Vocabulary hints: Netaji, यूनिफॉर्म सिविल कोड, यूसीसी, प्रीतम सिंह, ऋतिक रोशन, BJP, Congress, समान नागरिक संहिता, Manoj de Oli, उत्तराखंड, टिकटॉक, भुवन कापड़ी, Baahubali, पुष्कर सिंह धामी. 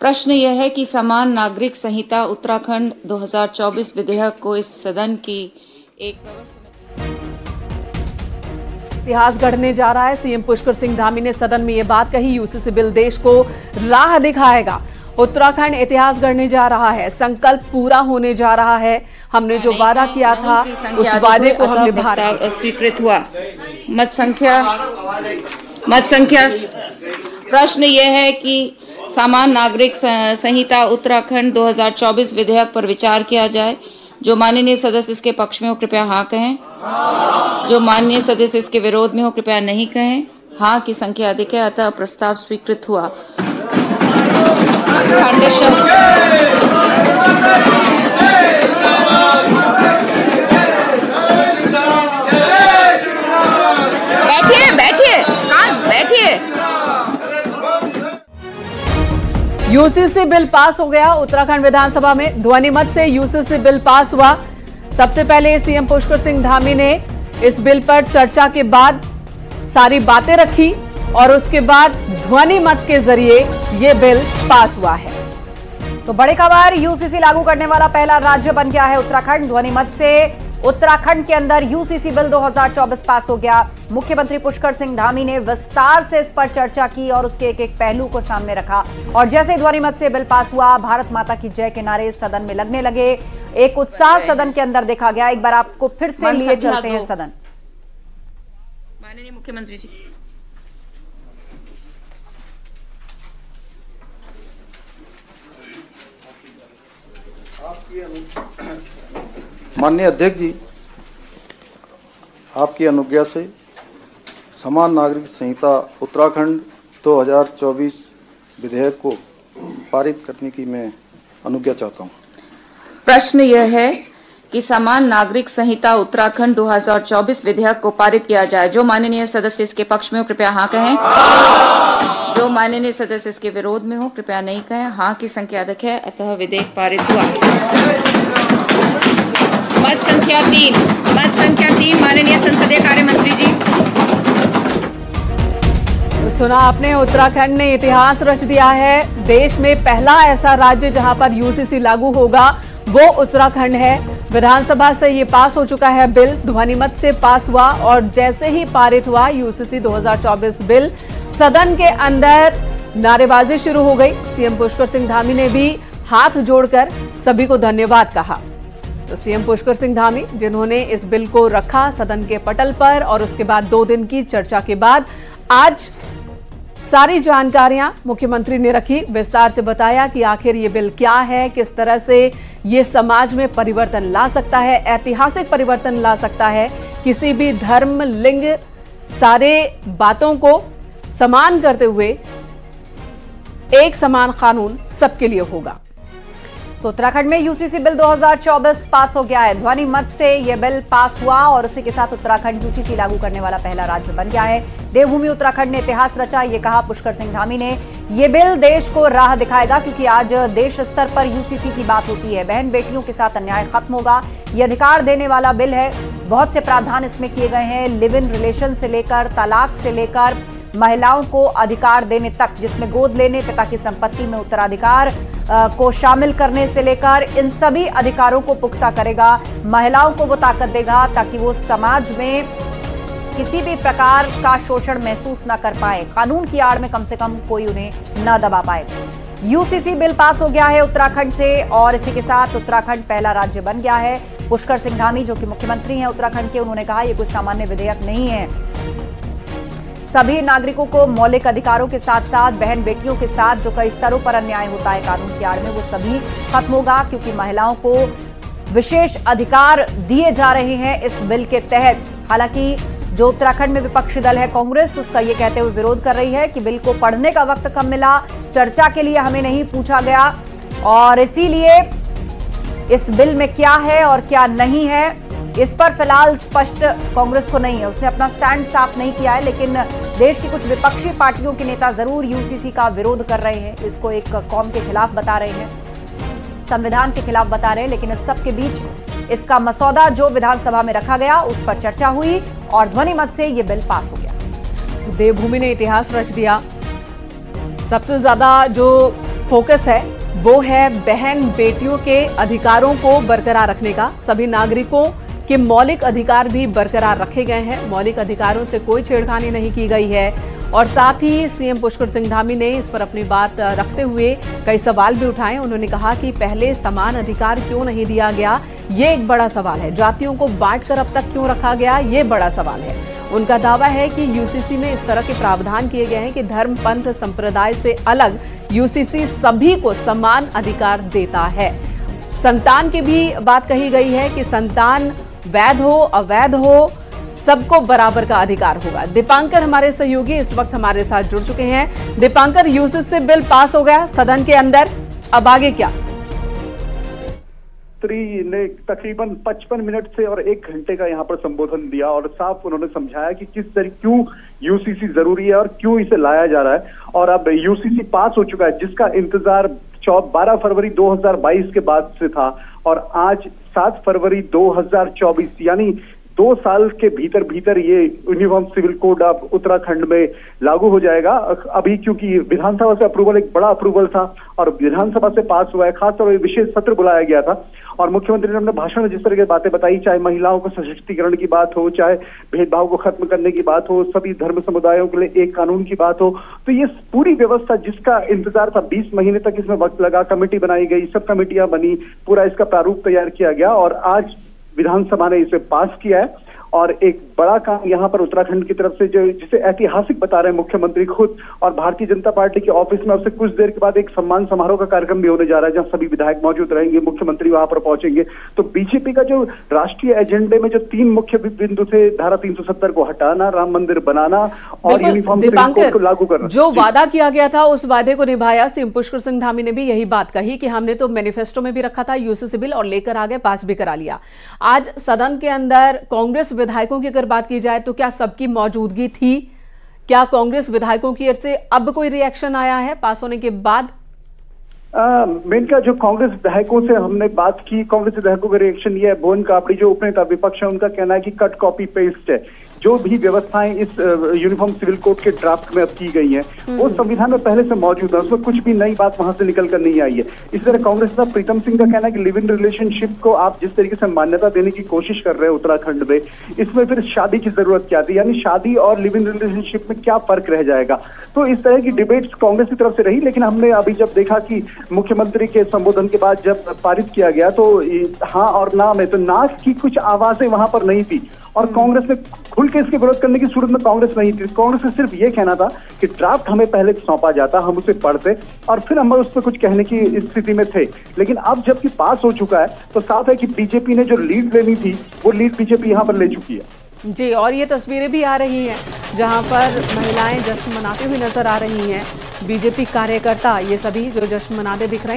प्रश्न यह है कि समान नागरिक संहिता उत्तराखंड 2024 विधेयक को इस सदन की एक इतिहास गढ़ने जा रहा है। सीएम पुष्कर सिंह धामी ने सदन में ये बात कही। यूसीसी बिल देश को राह दिखाएगा। उत्तराखंड इतिहास गढ़ने जा रहा है, संकल्प पूरा होने जा रहा है। हमने जो वादा किया था उस वादे को हम निभा रहे हैं। स्वीकृत हुआ मत संख्या। प्रश्न यह है कि समान नागरिक संहिता उत्तराखंड 2024 विधेयक पर विचार किया जाए। जो माननीय सदस्य इसके पक्ष में हो कृपया हाँ कहें, जो माननीय सदस्य इसके विरोध में हो कृपया नहीं कहें। हाँ की संख्या अधिक है, अतः प्रस्ताव स्वीकृत हुआ। बैठिए। यूसीसी बिल पास हो गया। उत्तराखंड विधानसभा में ध्वनिमत से यूसीसी बिल पास हुआ। सबसे पहले सीएम पुष्कर सिंह धामी ने इस बिल पर चर्चा के बाद सारी बातें रखी और उसके बाद ध्वनि मत के जरिए ये बिल पास हुआ है। तो बड़ी खबर, यूसीसी लागू करने वाला पहला राज्य बन गया है उत्तराखंड। ध्वनि मत से उत्तराखंड के अंदर यूसीसी बिल 2024 पास हो गया। मुख्यमंत्री पुष्कर सिंह धामी ने विस्तार से इस पर चर्चा की और उसके एक एक पहलू को सामने रखा। और जैसे ध्वनि मत से बिल पास हुआ, भारत माता की जय के नारे सदन में लगने लगे। एक उत्साह सदन के अंदर देखा गया। एक बार आपको फिर से लिए चलते हैं सदन। माननीय मुख्यमंत्री जी, माननीय अध्यक्ष जी, आपकी अनुज्ञा से समान नागरिक संहिता उत्तराखंड 2024 विधेयक को पारित करने की मैं अनुज्ञा चाहता हूं। प्रश्न यह है कि समान नागरिक संहिता उत्तराखंड 2024 विधेयक को पारित किया जाए। जो माननीय सदस्य इसके पक्ष में हो कृपया हाँ कहें, जो माननीय सदस्य इसके विरोध में हो कृपया नहीं कहें। हाँ की संख्या अधिक है, अतः विधेयक पारित हुआ। मत संख्या 3, माननीय संसदीय कार्य मंत्री जी। तो सुना आपने, उत्तराखंड ने इतिहास रच दिया है। देश में पहला ऐसा राज्य जहां पर यूसीसी लागू होगा वो उत्तराखंड है। विधानसभा से ये पास हो चुका है बिल, ध्वनिमत से पास हुआ और जैसे ही पारित हुआ यूसीसी 2024 बिल, सदन के अंदर नारेबाजी शुरू हो गई। सीएम पुष्कर सिंह धामी ने भी हाथ जोड़कर सभी को धन्यवाद कहा। तो सीएम पुष्कर सिंह धामी, जिन्होंने इस बिल को रखा सदन के पटल पर और उसके बाद 2 दिन की चर्चा के बाद आज सारी जानकारियां मुख्यमंत्री ने रखी, विस्तार से बताया कि आखिर ये बिल क्या है, किस तरह से ये समाज में परिवर्तन ला सकता है, ऐतिहासिक परिवर्तन ला सकता है। किसी भी धर्म, लिंग, सारे बातों को समान करते हुए एक समान कानून सबके लिए होगा। तो उत्तराखंड में यूसीसी बिल 2024 पास हो गया है। ध्वनि मत से यह बिल पास हुआ और उसी के साथ उत्तराखंड यूसीसी लागू करने वाला पहला राज्य बन गया है। देवभूमि उत्तराखंड ने इतिहास रचा, ये कहा पुष्कर सिंह धामी ने। ये बिल देश को राह दिखाएगा, क्योंकि आज देश स्तर पर यूसीसी की बात होती है। बहन बेटियों के साथ अन्याय खत्म होगा, ये अधिकार देने वाला बिल है। बहुत से प्रावधान इसमें किए गए हैं, लिव इन रिलेशन से लेकर तलाक से लेकर महिलाओं को अधिकार देने तक, जिसमें गोद लेने, पिता की संपत्ति में उत्तराधिकार को शामिल करने से लेकर इन सभी अधिकारों को पुख्ता करेगा। महिलाओं को वो ताकत देगा ताकि वो समाज में किसी भी प्रकार का शोषण महसूस न कर पाए, कानून की आड़ में कम से कम कोई उन्हें न दबा पाए। यूसीसी बिल पास हो गया है उत्तराखंड से और इसी के साथ उत्तराखंड पहला राज्य बन गया है। पुष्कर सिंह धामी जो कि मुख्यमंत्री हैं उत्तराखंड के, उन्होंने कहा ये कोई सामान्य विधेयक नहीं है। सभी नागरिकों को मौलिक अधिकारों के साथ साथ बहन बेटियों के साथ जो कई स्तरों पर अन्याय होता है कानून की आड़ में, वो सभी खत्म होगा, क्योंकि महिलाओं को विशेष अधिकार दिए जा रहे हैं इस बिल के तहत। हालांकि जो उत्तराखंड में विपक्षी दल है कांग्रेस, उसका ये कहते हुए विरोध कर रही है कि बिल को पढ़ने का वक्त कम मिला, चर्चा के लिए हमें नहीं पूछा गया और इसीलिए इस बिल में क्या है और क्या नहीं है इस पर फिलहाल स्पष्ट कांग्रेस को नहीं है। उसने अपना स्टैंड साफ नहीं किया है, लेकिन देश की कुछ विपक्षी पार्टियों के नेता जरूर यूसीसी का विरोध कर रहे हैं, इसको एक कौम के खिलाफ बता रहे हैं, संविधान के खिलाफ बता रहे हैं। लेकिन इस सब के बीच इसका मसौदा जो विधानसभा में रखा गया उस पर चर्चा हुई और ध्वनिमत से ये बिल पास हो गया। देवभूमि ने इतिहास रच दिया। सबसे ज्यादा जो फोकस है वो है बहन बेटियों के अधिकारों को बरकरार रखने का। सभी नागरिकों के मौलिक अधिकार भी बरकरार रखे गए हैं, मौलिक अधिकारों से कोई छेड़खानी नहीं की गई है। और साथ ही सीएम पुष्कर सिंह धामी ने इस पर अपनी बात रखते हुए कई सवाल भी उठाए। उन्होंने कहा कि पहले समान अधिकार क्यों नहीं दिया गया, ये एक बड़ा सवाल है। जातियों को बांटकर अब तक क्यों रखा गया, ये बड़ा सवाल है। उनका दावा है कि यूसीसी में इस तरह के प्रावधान किए गए हैं कि धर्म, पंथ, संप्रदाय से अलग यूसीसी सभी को समान अधिकार देता है। संतान की भी बात कही गई है कि संतान वैध हो अवैध हो, सबको बराबर का अधिकार होगा। दीपांकर हमारे सहयोगी इस वक्त हमारे साथ जुड़ चुके हैं। दीपांकर, यूसीसी से बिल पास हो गया सदन के अंदर, अब आगे क्या? ने तकरीबन 55 मिनट से और 1 घंटे का यहाँ पर संबोधन दिया और साफ उन्होंने समझाया कि किस तरह क्यों यूसीसी जरूरी है और क्यों इसे लाया जा रहा है। और अब यूसीसी पास हो चुका है, जिसका इंतजार 12 फरवरी 2022 के बाद से था और आज 7 फरवरी 2024 यानी 2 साल के भीतर भीतर ये यूनिफॉर्म सिविल कोड अब उत्तराखंड में लागू हो जाएगा। अभी क्योंकि विधानसभा से अप्रूवल एक बड़ा अप्रूवल था और विधानसभा से पास हुआ है, खासतौर पर विशेष सत्र बुलाया गया था। और मुख्यमंत्री ने अपने भाषण में जिस तरह की बातें बताई, चाहे महिलाओं को सशक्तिकरण की बात हो, चाहे भेदभाव को खत्म करने की बात हो, सभी धर्म समुदायों के लिए एक कानून की बात हो, तो ये पूरी व्यवस्था जिसका इंतजार था 20 महीने तक, इसमें वक्त लगा। कमेटी बनाई गई, सब कमेटियां बनी, पूरा इसका प्रारूप तैयार किया गया और आज विधानसभा ने इसे पास किया है। और एक बड़ा काम यहाँ पर उत्तराखंड की तरफ से, जो जिसे ऐतिहासिक बता रहे हैं मुख्यमंत्री खुद, और भारतीय जनता पार्टी के ऑफिस में अब से कुछ देर के बाद एक सम्मान समारोह का कार्यक्रम भी होने जा रहा है, जहाँ सभी विधायक मौजूद रहेंगे, मुख्यमंत्री वहां पर पहुंचेंगे। तो बीजेपी का जो राष्ट्रीय एजेंडे में जो 3 मुख्य बिंदु थे, धारा 370 को हटाना, राम मंदिर बनाना और यूनिफॉर्म सिविल कोड को लागू करना, जो वादा किया गया था उस वादे को निभाया। सीएम पुष्कर सिंह धामी ने भी यही बात कही कि हमने तो मैनिफेस्टो में भी रखा था यूसीसी बिल और लेकर आगे पास भी करा लिया। आज सदन के अंदर कांग्रेस विधायकों की अगर बात की जाए तो क्या सबकी मौजूदगी थी? क्या कांग्रेस विधायकों की ओर से अब कोई रिएक्शन आया है पास होने के बाद? मेनका, जो कांग्रेस विधायकों से हमने बात की, कांग्रेस विधायकों का रिएक्शन ये है, भुवन कापड़ी जो उपनेता विपक्ष है, उनका कहना है कि कट कॉपी पेस्ट है। जो भी व्यवस्थाएं इस यूनिफॉर्म सिविल कोड के ड्राफ्ट में अब की गई हैं वो संविधान में पहले से मौजूद है, उसमें कुछ भी नई बात वहां से निकल कर नहीं आई है। इस तरह कांग्रेस नेता प्रीतम सिंह का कहना है कि लिव इन रिलेशनशिप को आप जिस तरीके से मान्यता देने की कोशिश कर रहे हैं उत्तराखंड में, इसमें फिर शादी की जरूरत क्या थी, यानी शादी और लिव इन रिलेशनशिप में क्या फर्क रह जाएगा। तो इस तरह की डिबेट्स कांग्रेस की तरफ से रही, लेकिन हमने अभी जब देखा कि मुख्यमंत्री के संबोधन के बाद जब पारित किया गया तो हाँ और ना में, तो ना की कुछ आवाजें वहां पर नहीं थी और कांग्रेस ने खुल के इसके विरोध करने की सूरत में कांग्रेस नहीं थी। कांग्रेस का सिर्फ ये कहना था कि ड्राफ्ट हमें पहले सौंपा जाता, हम उसे पढ़ते और फिर हम उस पर कुछ कहने की स्थिति में थे। लेकिन अब जबकि पास हो चुका है तो साफ है कि बीजेपी ने जो लीड लेनी थी वो लीड बीजेपी यहाँ पर ले चुकी है जी। और ये तस्वीरें भी आ रही हैं जहाँ पर महिलाएं जश्न मनाती हुई नजर आ रही हैं, बीजेपी कार्यकर्ता ये सभी जो जश्न मनाते दिख रहे हैं।